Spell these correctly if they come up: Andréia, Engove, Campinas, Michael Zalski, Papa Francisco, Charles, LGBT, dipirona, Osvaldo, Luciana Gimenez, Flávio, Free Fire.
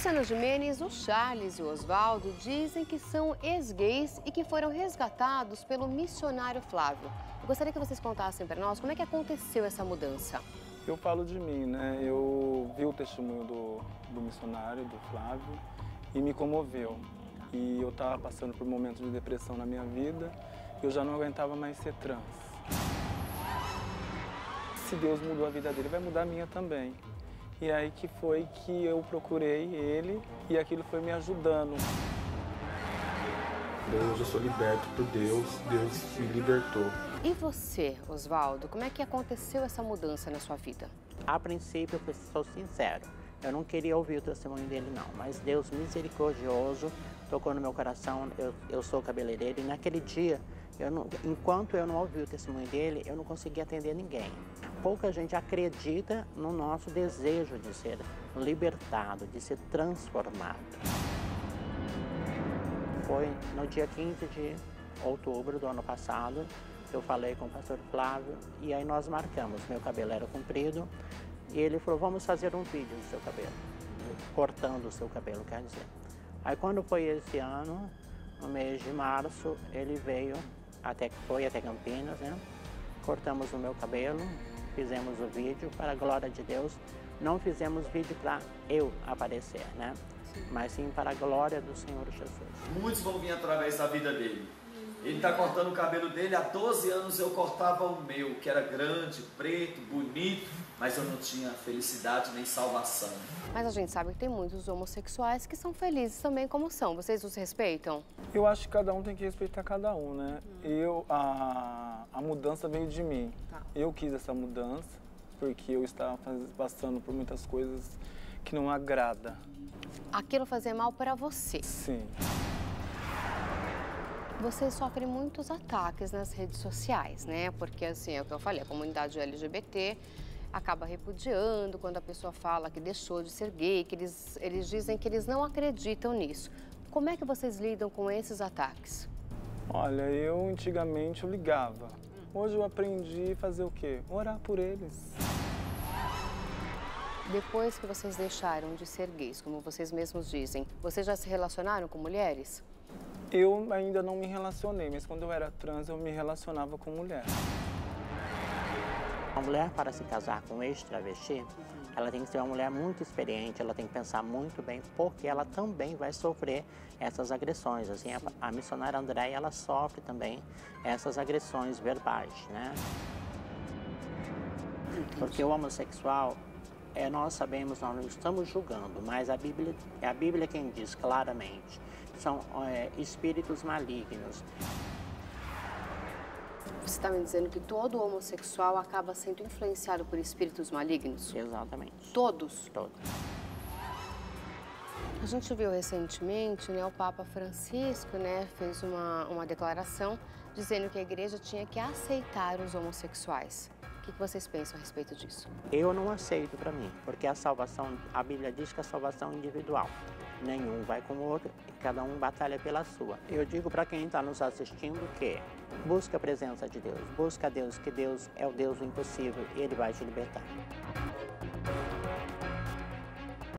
Luciana Gimenez, o Charles e o Osvaldo dizem que são ex-gays e que foram resgatados pelo missionário Flávio. Eu gostaria que vocês contassem para nós como é que aconteceu essa mudança. Eu falo de mim, né? Eu vi o testemunho do missionário, do Flávio, e me comoveu. E eu estava passando por um momento de depressão na minha vida, eu já não aguentava mais ser trans. Se Deus mudou a vida dele, vai mudar a minha também. E aí que foi que eu procurei ele e aquilo foi me ajudando. Hoje eu sou liberto por Deus, Deus me libertou. E você, Osvaldo, como é que aconteceu essa mudança na sua vida? A princípio, eu sou sincero, eu não queria ouvir o testemunho dele não, mas Deus misericordioso tocou no meu coração, eu sou cabeleireiro e naquele dia, enquanto eu não ouvi o testemunho dele, eu não consegui atender ninguém. Pouca gente acredita no nosso desejo de ser libertado, de ser transformado. Foi no dia 15 de outubro do ano passado, eu falei com o pastor Flávio e aí nós marcamos, meu cabelo era comprido e ele falou, vamos fazer um vídeo do seu cabelo, cortando o seu cabelo, quer dizer. Aí quando foi esse ano, no mês de março, ele veio, foi até Campinas, né? Cortamos o meu cabelo, fizemos o vídeo, para a glória de Deus, não fizemos vídeo para eu aparecer, né? Sim. Mas sim para a glória do Senhor Jesus. Muitos vão vir através da vida dele. Ele está cortando o cabelo dele, há 12 anos eu cortava o meu, que era grande, preto, bonito, mas eu não tinha felicidade nem salvação. Mas a gente sabe que tem muitos homossexuais que são felizes também como são. Vocês os respeitam? Eu acho que cada um tem que respeitar cada um, né? A mudança veio de mim. Tá. Eu quis essa mudança porque eu estava passando por muitas coisas que não agrada. Aquilo fazia mal para você? Sim. Vocês sofrem muitos ataques nas redes sociais, né? Porque, assim, é o que eu falei, a comunidade LGBT acaba repudiando quando a pessoa fala que deixou de ser gay, que eles dizem que eles não acreditam nisso. Como é que vocês lidam com esses ataques? Olha, eu antigamente eu ligava. Hoje eu aprendi a fazer o quê? Orar por eles. Depois que vocês deixaram de ser gays, como vocês mesmos dizem, vocês já se relacionaram com mulheres? Eu ainda não me relacionei, mas quando eu era trans, eu me relacionava com mulher. A mulher, para se casar com um ex-travesti, ela tem que ser uma mulher muito experiente, ela tem que pensar muito bem, porque ela também vai sofrer essas agressões. Assim, a missionária Andréia, ela sofre também essas agressões verbais, né? Porque o homossexual... nós sabemos, nós não estamos julgando, mas a Bíblia quem diz claramente, são espíritos malignos. Você está me dizendo que todo homossexual acaba sendo influenciado por espíritos malignos? Exatamente. Todos? Todos. A gente viu recentemente, né, o Papa Francisco, né, fez uma declaração dizendo que a igreja tinha que aceitar os homossexuais. O que vocês pensam a respeito disso? Eu não aceito para mim, porque a salvação, a Bíblia diz que a salvação é individual. Nenhum vai com o outro, cada um batalha pela sua. Eu digo para quem está nos assistindo que busca a presença de Deus, busca Deus, que Deus é o Deus do impossível e Ele vai te libertar.